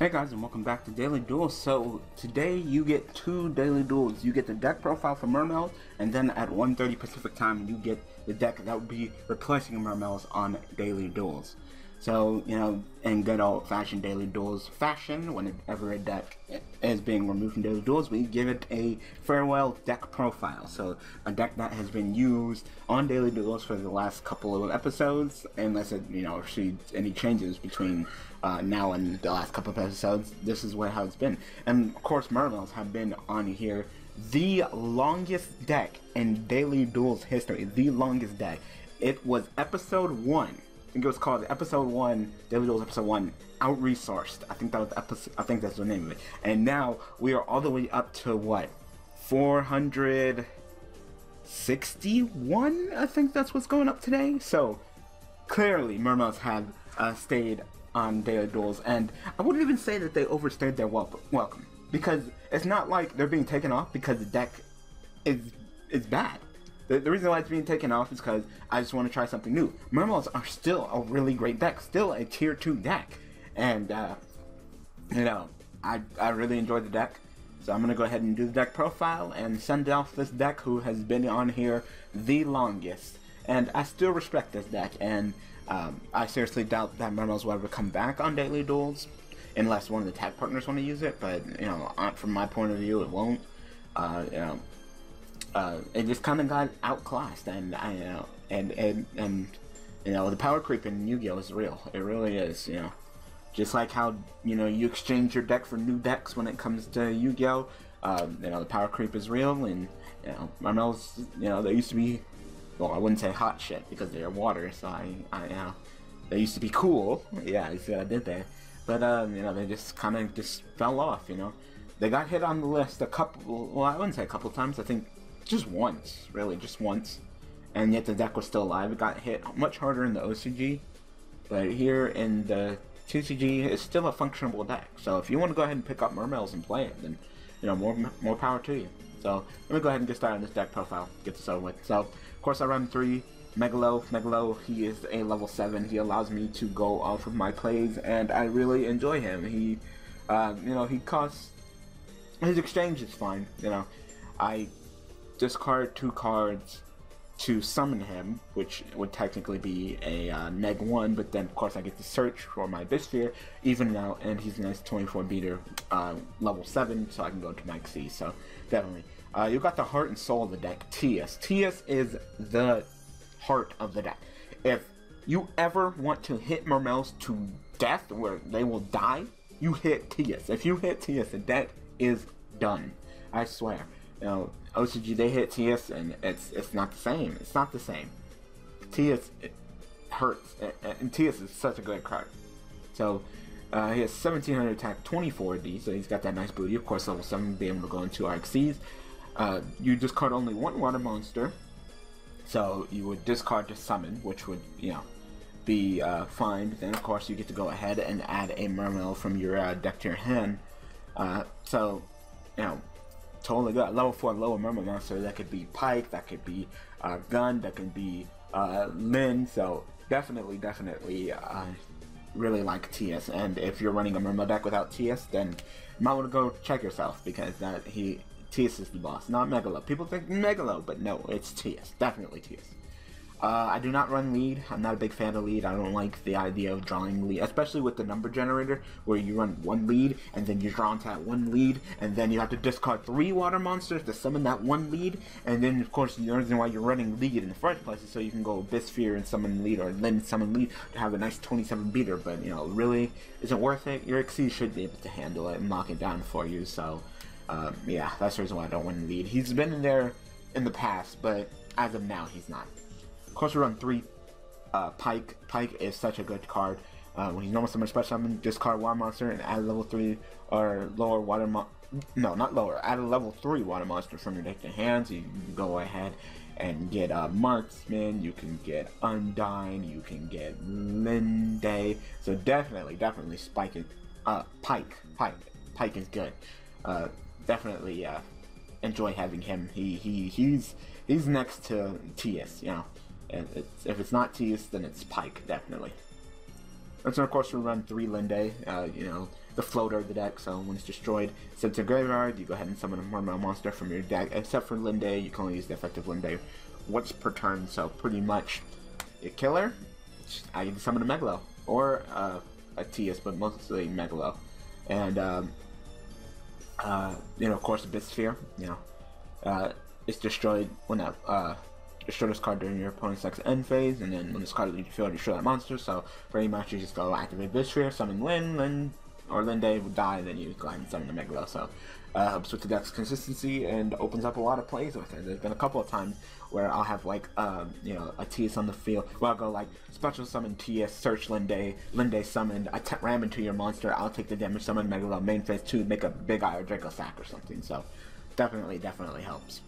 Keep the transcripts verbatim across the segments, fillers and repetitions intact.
Hey guys, and welcome back to Daily Duels. So today you get two Daily Duels. You get the deck profile for Mermail, and then at one thirty Pacific time you get the deck that would be replacing Mermails on Daily Duels. So, you know, in good old fashioned Daily Duels fashion, whenever a deck is being removed from Daily Duels, we give it a farewell deck profile. So a deck that has been used on Daily Duels for the last couple of episodes, unless it, you know, sees any changes between uh, now and the last couple of episodes, this is what, how it's been. And of course, Mermails have been on here the longest deck in Daily Duels history, the longest deck. It was episode one. I think it was called episode one, Daily Duels episode one, Out-Resourced. I think that was episode, I think that's the name of it. And now we are all the way up to what, four hundred sixty-one? I think that's what's going up today. So clearly Mermails have uh, stayed on Daily Duels, and I wouldn't even say that they overstayed their wel welcome, because it's not like they're being taken off because the deck is is bad. The, the reason why it's being taken off is because I just want to try something new. Mermails are still a really great deck, still a tier two deck, and uh, you know, I I really enjoy the deck, so I'm gonna go ahead and do the deck profile and send off this deck who has been on here the longest. And I still respect this deck, and um, I seriously doubt that Mermails will ever come back on Daily Duels, unless one of the tag partners want to use it. But you know, from my point of view, it won't. Uh, you know. Uh, it just kind of got outclassed, and I, you know, and, and and you know, the power creep in Yu-Gi-Oh is real. It really is, you know. Just like how, you know, you exchange your deck for new decks when it comes to Yu-Gi-Oh. Uh, you know, the power creep is real, and you know, Mermails, you know, there used to be, well, I wouldn't say hot shit because they're water, so I, I, you know, they used to be cool. Yeah, you see what I did there. But uh, you know, they just kind of just fell off. You know, they got hit on the list a couple. Well, I wouldn't say a couple times. I think. Just once, really, just once, and yet the deck was still alive. It got hit much harder in the O C G, but here in the T C G, it's still a functional deck. So if you want to go ahead and pick up Mermails and play it, then you know, more more power to you. So let me go ahead and get started on this deck profile, get this over with. So of course I run three Megalo. Megalo, he is a level seven. He allows me to go off of my plays, and I really enjoy him. He, uh, you know, he costs. His exchange is fine. You know, I. Discard two cards to summon him, which would technically be a uh, neg one, but then of course I get to search for my Abyssphere even now, and he's a nice twenty-four beater, uh, level seven, so I can go to Mike C. So definitely, uh, you got the heart and soul of the deck, T S. T S is the heart of the deck. If you ever want to hit Mermails to death, where they will die, you hit T S. If you hit T S, the deck is done. I swear. You know, O C G, they hit T S, and it's it's not the same. It's not the same. T S, it hurts, and T S is such a great card. So uh, he has seventeen hundred attack, twenty-four D, so he's got that nice booty. Of course, level seven, be able to go into R X Cs. Uh, you discard only one water monster, so you would discard to summon, which would, you know, be uh, fine. But then of course you get to go ahead and add a Mermail from your uh, deck to your hand. Uh, so you know. Totally good. Level four lower Mermail monster. That could be Pike, that could be uh, Gun, that could be uh, Linde. So definitely, definitely uh, really like T S. And if you're running a Mermail deck without T S, then you might want to go check yourself, because that he T S is the boss, not Megalo. People think Megalo, but no, it's T S. Definitely T S. Uh, I do not run lead. I'm not a big fan of lead. I don't like the idea of drawing lead, especially with the number generator, where you run one lead, and then you draw into that one lead, and then you have to discard three water monsters to summon that one lead, and then, of course, the reason why you're running lead in the first place is so you can go Abyssphere and summon lead, or then summon lead to have a nice twenty-seven beater, but, you know, really isn't worth it. Your X C should be able to handle it and knock it down for you, so, um, yeah, that's the reason why I don't win lead. He's been in there in the past, but as of now, he's not. Of course, we run three uh, Pike. Pike is such a good card. Uh, when he's normal summon, special summon, discard water monster and add a level three or lower water mon no, not lower. Add a level three water monster from your deck to hand. So you can go ahead and get uh, Marksman. You can get Undine. You can get Linde. So definitely, definitely spike it. Uh, Pike, Pike, Pike is good. Uh, definitely uh, enjoy having him. He he he's he's next to T S. You know. And it's, if it's not Tias, then it's Pike, definitely. And so, of course, we run three Linde. Uh, you know, the floater of the deck, so when it's destroyed, sent to graveyard, you go ahead and summon a Mermail monster from your deck, except for Linde. You can only use the effective Linde once per turn, so pretty much you kill her, I can summon a Megalo, or uh, a Tias, but mostly Megalo. And, um, uh, you know, of course, Abyssphere, you know, uh, it's destroyed when that, uh, destroy this card during your opponent's next end phase, and then when this card leaves your field, destroy that monster. So pretty much you just go activate Abyssphere, summon Lin, Lin, or Linde will die, and then you go ahead and summon the Megalo. So uh, helps with the deck's consistency and opens up a lot of plays with it. There's been a couple of times where I'll have like um, you know, a T S on the field, where I'll go like special summon T S, search Linde, Linde summoned, I ram into your monster, I'll take the damage, summon Megalo, main phase two, make a Big Eye or Draco sack or something. So definitely, definitely helps.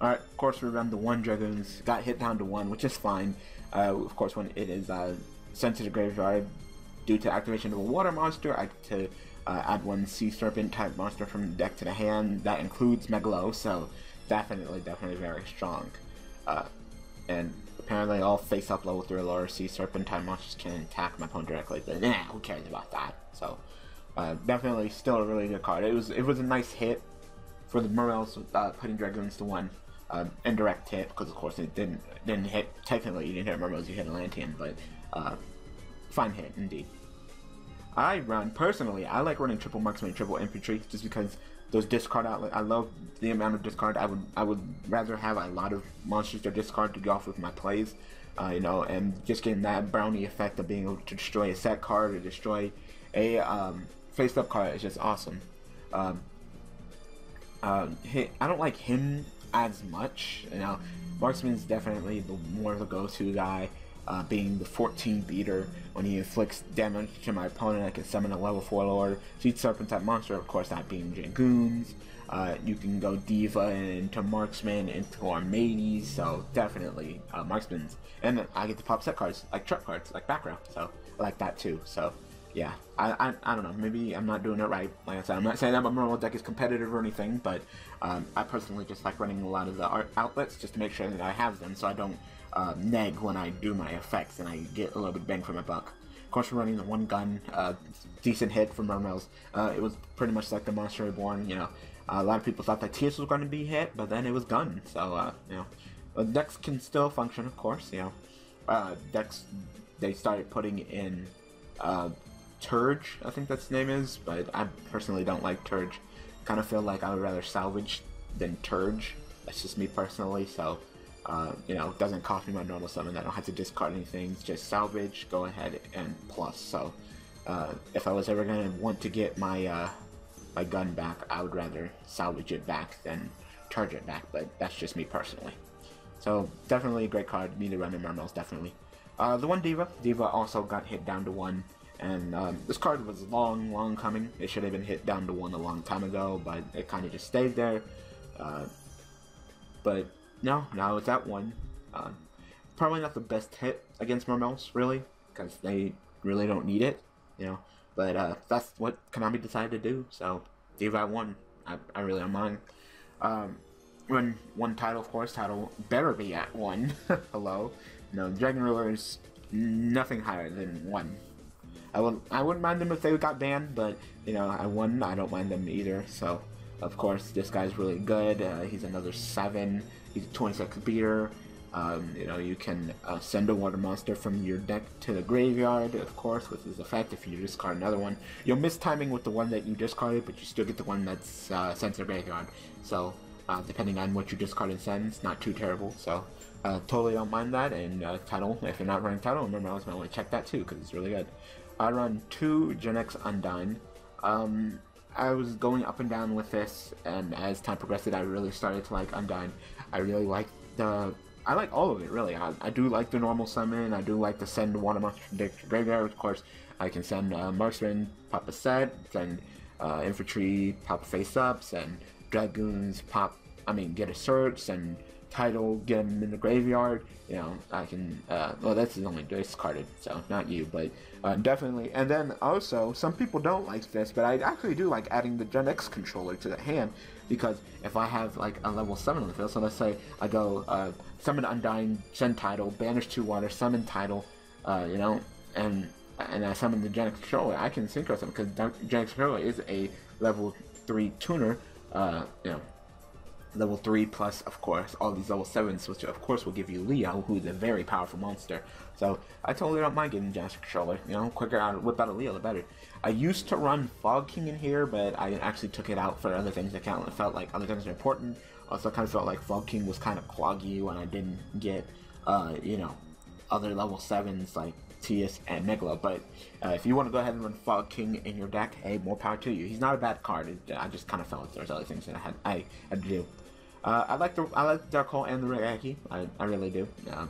Alright, of course we run the one Dragoons, got hit down to one, which is fine. Uh, of course, when it is uh, sent to the graveyard due to activation of a water monster, I get to uh, add one sea serpent type monster from the deck to the hand. That includes Megalo, so definitely, definitely very strong. Uh, and apparently all face-up level three or lower sea serpent type monsters can attack my opponent directly, but nah, who cares about that? So uh, definitely still a really good card. It was, it was a nice hit for the Mermails, uh, putting Dragoons to one. Um, indirect hit, because of course it didn't didn't hit, technically you didn't hit Mermails, you hit Atlantean, but uh, fine hit indeed. I run, personally, I like running triple Marksman and triple Infantry, just because those discard outlet, I love the amount of discard. I would I would rather have a lot of monsters to discard to go off with my plays, uh, you know, and just getting that brownie effect of being able to destroy a set card or destroy a um, face-up card is just awesome. Um, uh, hit, I don't like him as much, you know. Marksman's definitely the more the go-to guy, uh, being the fourteen beater. When he inflicts damage to my opponent, I can summon a level four lord, Sea Serpent type monster, of course that being Dragoons. Uh, you can go Diva into Marksman, into Armades, so definitely uh, Marksman's. And I get to pop set cards, like trap cards, like back row, so I like that too. So yeah, I, I I don't know, maybe I'm not doing it right. Like I said, I'm not saying that my normal deck is competitive or anything, but um, I personally just like running a lot of the art outlets just to make sure that I have them so I don't uh, nag when I do my effects and I get a little bit bang for my buck. Of course, we're running the one gun, uh, decent hit from Mermails. Uh, it was pretty much like the Monster Reborn, you know. Uh, a lot of people thought that Tias was going to be hit, but then it was gun. So, uh, you know, the decks can still function, of course, you know. Uh, decks, they started putting in Uh, Turge, I think that's the name is, but I personally don't like Turge. Kind of feel like I would rather Salvage than Turge. That's just me personally, so, uh, you know, it doesn't cost me my normal summon. I don't have to discard anything, it's just Salvage, go ahead, and plus. So, uh, if I was ever going to want to get my, uh, my gun back, I would rather Salvage it back than Turge it back, but that's just me personally. So, definitely a great card, need to run in Mermails, definitely. Uh, the one Diva, Diva also got hit down to one. And um, this card was long, long coming. It should have been hit down to one a long time ago, but it kind of just stayed there. Uh, but no, now it's at one. Uh, probably not the best hit against Mermails, really, because they really don't need it, you know. But uh, that's what Konami decided to do. So Diva at one, I, I really don't mind. Um, when one title, of course, title better be at one. Hello, no Dragon Ruler is nothing higher than one. I wouldn't, I wouldn't mind them if they got banned, but, you know, I wouldn't, I don't mind them either, so, of course, this guy's really good. Uh, he's another seven, he's a twenty-six beater, um, you know, you can uh, send a water monster from your deck to the graveyard, of course, with his effect. If you discard another one, you'll miss timing with the one that you discarded, but you still get the one that's uh, sent to the graveyard, so, uh, depending on what you discard and send, it's not too terrible, so, uh, totally don't mind that, and uh, title, if you're not running title, remember I was going to check that too, because it's really good. I run two Genex Undine. Um, I was going up and down with this, and as time progressed, I really started to like Undine. I really like the... I like all of it, really. I, I do like the normal summon, I do like the send water monster from the graveyard, of course. I can send uh, Marksman, pop a set, send uh, Infantry, pop face-ups, and Dragoons, pop... I mean, get a search, and title, get him in the graveyard, you know, I can, uh, well, that's the only discarded, so, not you, but, uh, definitely, and then, also, some people don't like this, but I actually do like adding the Gen X controller to the hand, because if I have, like, a level seven on the field, so let's say I go, uh, summon Undine, send title, banish two water, summon title, uh, you know, and and I summon the Genex controller, I can synchro summon, because Genex controller is a level three tuner, uh, you know, level three plus, of course, all these level sevens, which of course will give you Leo, who is a very powerful monster. So I totally don't mind getting Genex controller, you know, quicker out, whip out a Leo, the better. I used to run Fog King in here, but I actually took it out for other things that kind of felt like other things are important. Also, I kind of felt like Fog King was kind of cloggy when I didn't get, uh, you know, other level sevens like Tias and Megalo. But uh, if you want to go ahead and run Fog King in your deck, hey, more power to you. He's not a bad card. It, I just kind of felt like there's other things that I had I had to do. Uh, I like the I like the Dark Hole and the Regeki. I I really do. Uh,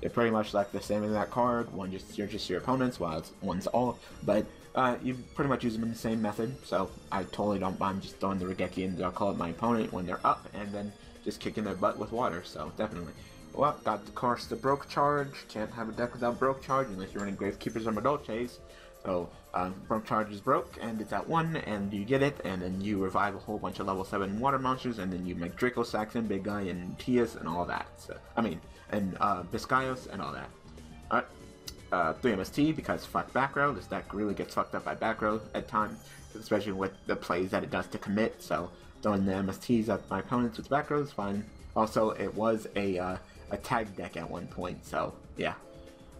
they're pretty much like the same as that card. One just you're just your opponents, while it's one's all. But uh, you pretty much use them in the same method. So I totally don't mind just throwing the Regeki and the Dark Hole at my opponent when they're up, and then just kicking their butt with water. So definitely. Well, got, of course, the Broke Charge. Can't have a deck without Broke Charge unless you're running Gravekeepers or Madolches. So, um, Broke Charge is broke, and it's at one, and you get it, and then you revive a whole bunch of level seven water monsters, and then you make Draco, Saxon, Big Eye, and Tias, and all that. So, I mean, and uh, Gaios, and all that. Alright, uh, three M S T, because fuck back row. This deck really gets fucked up by back row at times, especially with the plays that it does to commit. So, throwing the M S Ts at my opponents with back row is fine. Also, it was a, uh, a tag deck at one point, so yeah.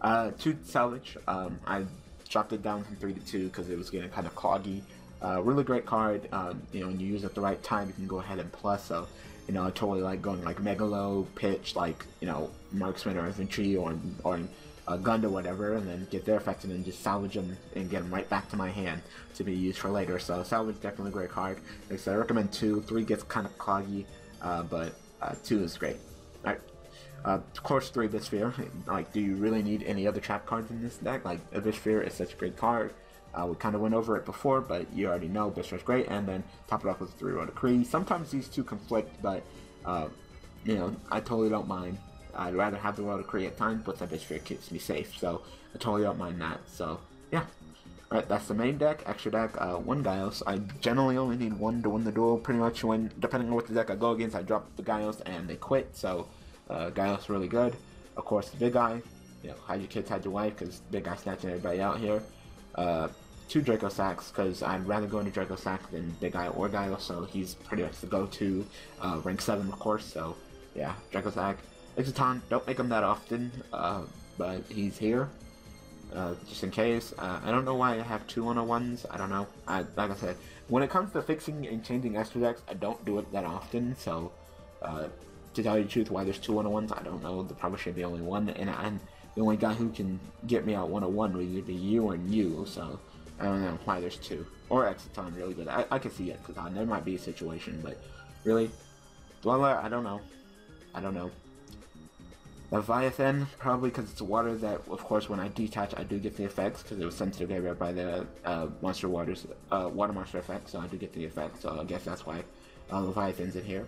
Uh, two Salvage, um, I dropped it down from three to two because it was getting kind of cloggy. Uh, really great card, um, you know, when you use it at the right time, you can go ahead and plus. So, you know, I totally like going like Megalo, pitch, like, you know, Marksman or Infantry or or uh, Gund or whatever, and then get their effects and then just salvage them and get them right back to my hand to be used for later. So Salvage, definitely a great card. Like I said, I recommend two. Three gets kind of cloggy, uh, but uh, two is great. All right. Uh, of course, three Abyssphere. Like, do you really need any other trap cards in this deck? Like, Abyssphere is such a great card. Uh, we kind of went over it before, but you already know Abyssphere is great. And then top it off with a three Royal Decree. Sometimes these two conflict, but uh, you know, I totally don't mind. I'd rather have the Royal Decree at times, but the Abyssphere keeps me safe, so I totally don't mind that. So yeah. Alright, that's the main deck. Extra deck, uh, one Gaios. I generally only need one to win the duel. Pretty much when, depending on what the deck I go against, I drop the Gaios and they quit. So. Uh, Gaios really good. Of course, the Big Eye. You know, hide your kids, hide your wife, because Big Eye snatching everybody out here. Uh, two Draco Sacks, because I'd rather go into Draco Sack than Big Eye or Gaios, so he's pretty much the go-to. Uh, rank seven, of course, so yeah, Draco Sack. Exiton, don't make him that often, uh, but he's here, uh, just in case. Uh, I don't know why I have two one oh ones, I don't know. I, like I said, when it comes to fixing and changing extra decks, I don't do it that often, so, uh, to tell you the truth, why there's two one oh ones, I don't know. There probably should be only one, and I'm the only guy who can get me out one oh one would either be you and you, so I don't know why there's two. Or Exiton, really good. I, I could see Exiton. There might be a situation, but really, Dweller, I don't know. I don't know. Leviathan, probably because it's water that, of course, when I detach, I do get the effects, because it was sensitive area by the uh, monster waters, uh, water monster effect, so I do get the effects, so I guess that's why uh, Leviathan's in here.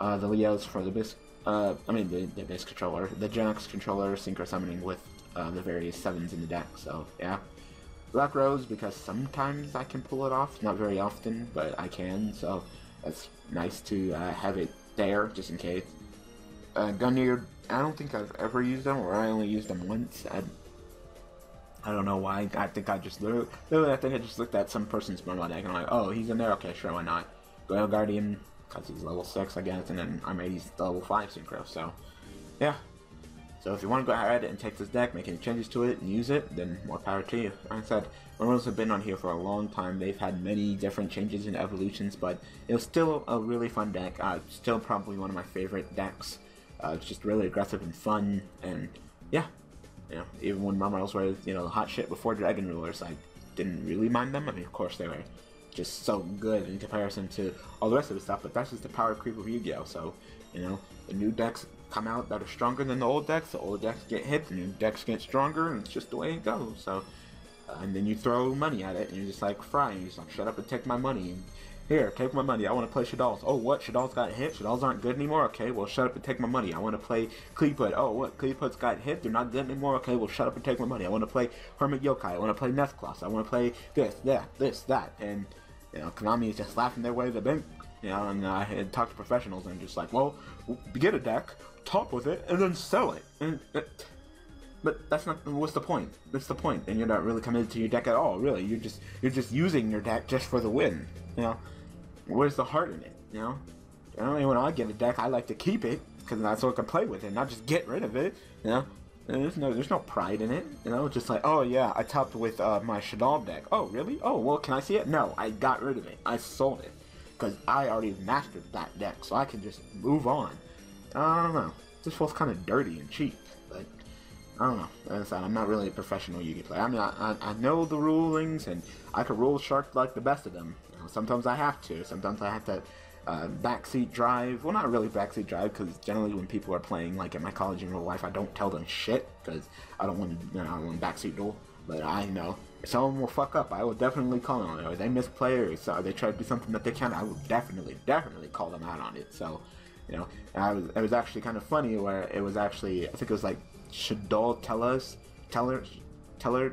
Uh, the Leos for the Abyss, uh, I mean the, the Abyss controller, the Genex controller synchro summoning with uh, the various sevens in the deck, so yeah. Black Rose, because sometimes I can pull it off, not very often, but I can, so that's nice to uh, have it there, just in case. Uh, Gundyr, I don't think I've ever used them, or I only used them once. I, I don't know why, I think I just literally, literally, I think I just looked at some person's Mermail deck, and I'm like, oh, he's in there, okay, sure, why not. Royal Guardian, because he's level six, I guess, and then I made he's level five synchro, so, yeah. So if you want to go ahead and take this deck, make any changes to it, and use it, then more power to you. Like I said, Mermails have been on here for a long time. They've had many different changes and evolutions, but it was still a really fun deck. Uh, still probably one of my favorite decks. Uh, it's just really aggressive and fun, and yeah. You know, even when Mermails were, you know, the hot shit before Dragon Rulers, I didn't really mind them. I mean, of course they were just so good in comparison to all the rest of the stuff, but that's just the power creep of Yu-Gi-Oh! So, you know, the new decks come out that are stronger than the old decks, the old decks get hit, the new decks get stronger, and it's just the way it goes, so, uh, and then you throw money at it, and you're just like, fry, and you're just like, shut up and take my money, and here, take my money, I want to play Shaddolls, oh, what, Shaddolls got hit, Shaddolls aren't good anymore, okay, well, shut up and take my money, I want to play Cleaput, oh, what, Cleaput's got hit, they're not good anymore, okay, well, shut up and take my money, I want to play Hermit Yokai, I want to play Nethclaws, I want to play this, that, this, that, and, you know, Konami is just laughing their way to the bank. You know, and I had talked to professionals and just like, well, get a deck, talk with it, and then sell it. And, and But that's not, what's the point? What's the point? And you're not really committed to your deck at all, really. You're just, you're just using your deck just for the win, you know? Where's the heart in it, you know? I don't even want to get a deck. I like to keep it, because that's so I can play with it, not just get rid of it, you know? There's no, there's no pride in it, you know? Just like, oh yeah, I topped with uh, my Shaddolls deck. Oh, really? Oh, well, can I see it? No, I got rid of it. I sold it. Because I already mastered that deck, so I can just move on. I don't know. This feels kind of dirty and cheap. Like, I don't know. As I said, I'm not really a professional Yu-Gi-Oh player. I mean, I, I, I know the rulings, and I could rule shark like the best of them. You know, sometimes I have to. Sometimes I have to uh, backseat drive. Well, not really backseat drive, because generally when people are playing, like at my college in real life, I don't tell them shit, because I don't want to, you know, I don't want to backseat duel. But I know. If someone will fuck up, I will definitely call them on it. If they misplay or so they try to do something that they can't, I will definitely, definitely call them out on it. So, you know, and I was, it was actually kind of funny where it was actually, I think it was like Shaddolls Tellas, Teller, Teller,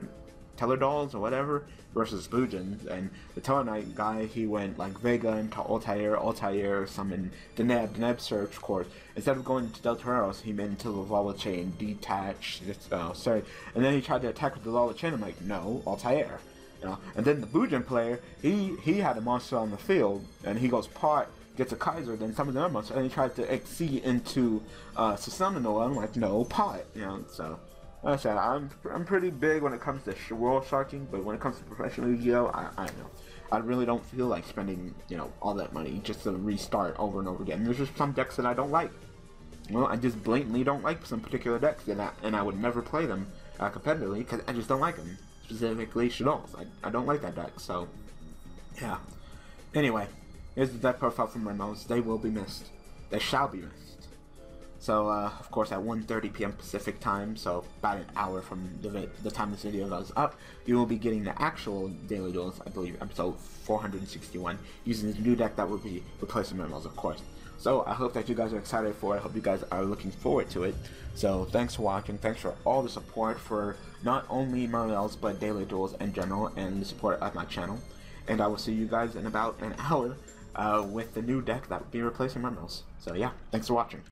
Teller Dolls or whatever versus Bujin, and the Teller Knight guy, he went like Vega into Altair, Altair summoned Deneb, Deneb Search, of course. Instead of going to Del Toreros, he went into the Lala Chain, detach, uh, sorry, and then he tried to attack with the Lala Chain. I'm like, no, Altair, you know. And then the Bujin player, he he had a monster on the field, and he goes pot, gets a Kaiser, then summons another monster, and he tried to exceed into uh, Susaminola. I'm like, no, pot, you know. So, like I said, I'm, I'm pretty big when it comes to sh world sharking, but when it comes to professional Yu-Gi-Oh, I, I don't know. I really don't feel like spending, you know, all that money just to restart over and over again. There's just some decks that I don't like. Well, I just blatantly don't like some particular decks, and I, and I would never play them uh, competitively, because I just don't like them. Specifically Shaddolls. I, I don't like that deck, so, yeah. Anyway, here's the deck profile from Mermail. They will be missed. They shall be missed. So, uh, of course, at one thirty p m Pacific time, so about an hour from the, the time this video goes up, you will be getting the actual Daily Duels, I believe, episode four hundred sixty-one, using this new deck that will be replacing Mermails, of course. So, I hope that you guys are excited for it. I hope you guys are looking forward to it. So, thanks for watching. Thanks for all the support for not only Mermails, but Daily Duels in general, and the support of my channel. And I will see you guys in about an hour uh, with the new deck that will be replacing Mermails. So, yeah, thanks for watching.